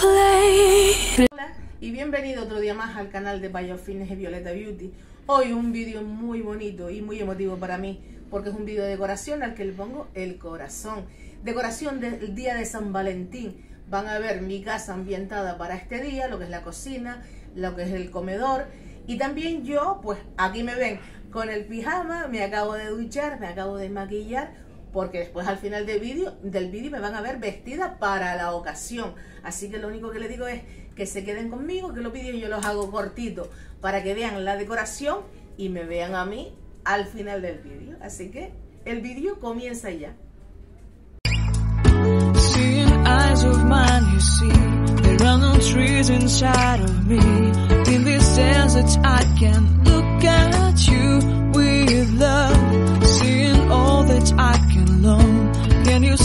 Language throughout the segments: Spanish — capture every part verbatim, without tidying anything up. Hola y bienvenido otro día más al canal de Payao Fitness and Violet Beauty. Hoy un vídeo muy bonito y muy emotivo para mí, porque es un vídeo de decoración al que le pongo el corazón. Decoración del día de San Valentín. Van a ver mi casa ambientada para este día, lo que es la cocina, lo que es el comedor. Y también yo, pues aquí me ven con el pijama, me acabo de duchar, me acabo de maquillar, porque después al final del vídeo del vídeo me van a ver vestida para la ocasión. Así que lo único que les digo es que se queden conmigo, que los vídeos yo los hago cortitos para que vean la decoración y me vean a mí al final del vídeo. Así que el vídeo comienza ya.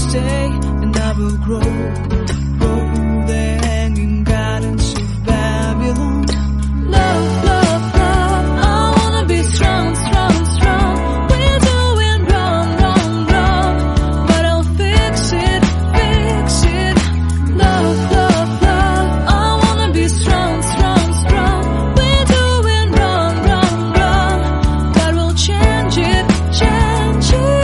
And I will grow, grow the hanging gardens of Babylon. Love, love, love, I wanna be strong, strong, strong. We're doing wrong, wrong, wrong, but I'll fix it, fix it. Love, love, love, I wanna be strong, strong, strong. We're doing wrong, wrong, wrong, but we'll change it, change it.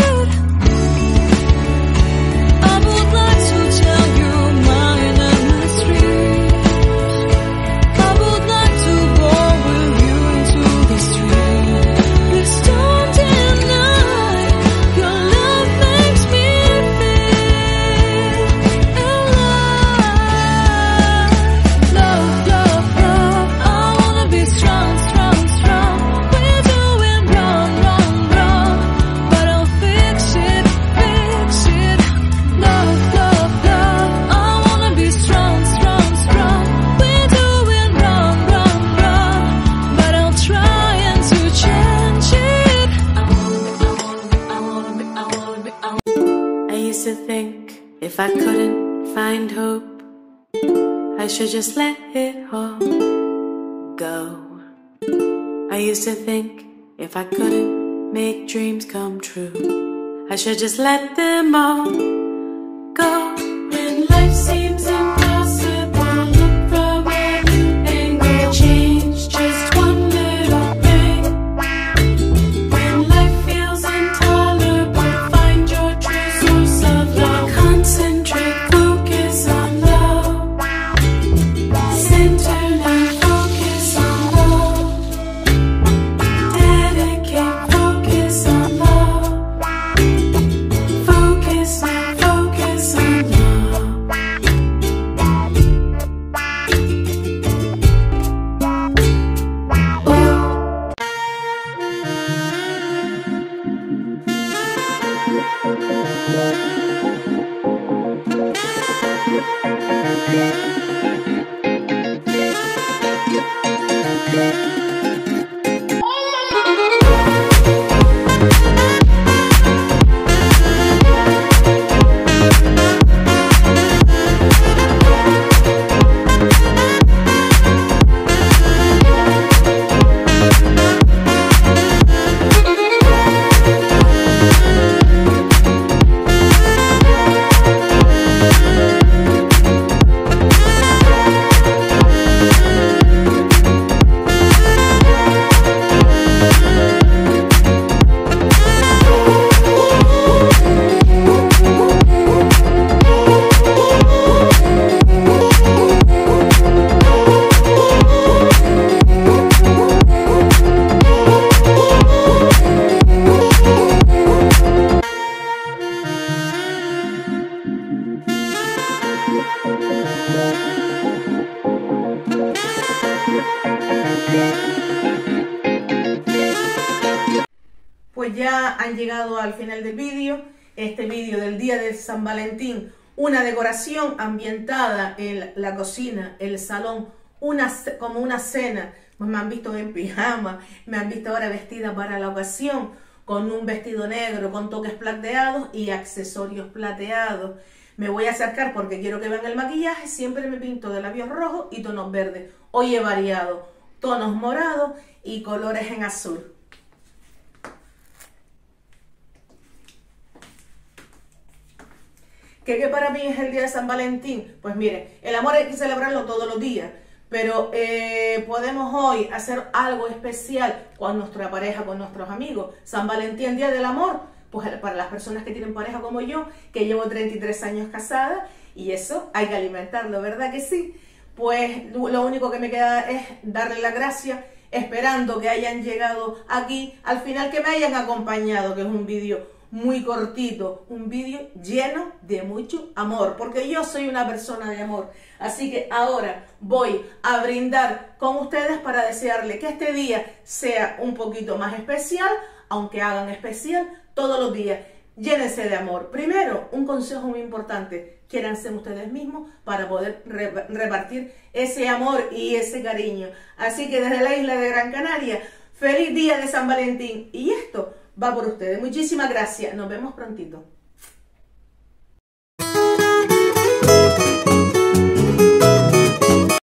If I couldn't find hope, I should just let it all go. I used to think if I couldn't make dreams come true, I should just let them all go. When life seems impossible, look for where you can go. Change just one little thing. When life feels intolerable, find your true source of love. Pues ya han llegado al final del vídeo, este vídeo del día de San Valentín, una decoración ambientada en la cocina, el salón, una, como una cena. Pues me han visto en pijama, me han visto ahora vestida para la ocasión, con un vestido negro, con toques plateados y accesorios plateados. Me voy a acercar porque quiero que vean el maquillaje, siempre me pinto de labios rojos y tonos verdes. Hoy he variado, tonos morados y colores en azul. ¿Qué que para mí es el día de San Valentín? Pues miren, el amor hay que celebrarlo todos los días, pero eh, podemos hoy hacer algo especial con nuestra pareja, con nuestros amigos. San Valentín, día del amor, pues para las personas que tienen pareja como yo, que llevo treinta y tres años casada, y eso hay que alimentarlo, ¿verdad que sí? Pues lo único que me queda es darle las gracias, esperando que hayan llegado aquí, al final que me hayan acompañado, que es un vídeo muy cortito, un vídeo lleno de mucho amor, porque yo soy una persona de amor. Así que ahora voy a brindar con ustedes para desearle que este día sea un poquito más especial, aunque hagan especial todos los días. Llénense de amor. Primero, un consejo muy importante, quiéranse ustedes mismos para poder re- repartir ese amor y ese cariño. Así que desde la isla de Gran Canaria, feliz día de San Valentín. Y esto va por ustedes. Muchísimas gracias. Nos vemos prontito.